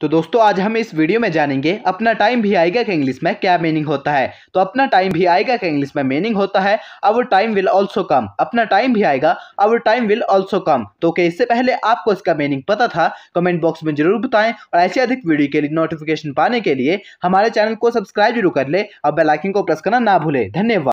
तो दोस्तों आज हम इस वीडियो में जानेंगे अपना टाइम भी आएगा के इंग्लिश में क्या मीनिंग होता है। तो अपना टाइम भी आएगा के इंग्लिश में मीनिंग होता है our time will also come. अपना टाइम भी आएगा our time will also come. तो क्या इससे पहले आपको इसका मीनिंग पता था? कमेंट बॉक्स में जरूर बताएं और ऐसे अधिक वीडियो के लिए नोटिफिकेशन पाने के लिए हमारे चैनल को सब्सक्राइब जरूर कर ले और बेल आइकन को प्रेस करना ना भूले। धन्यवाद।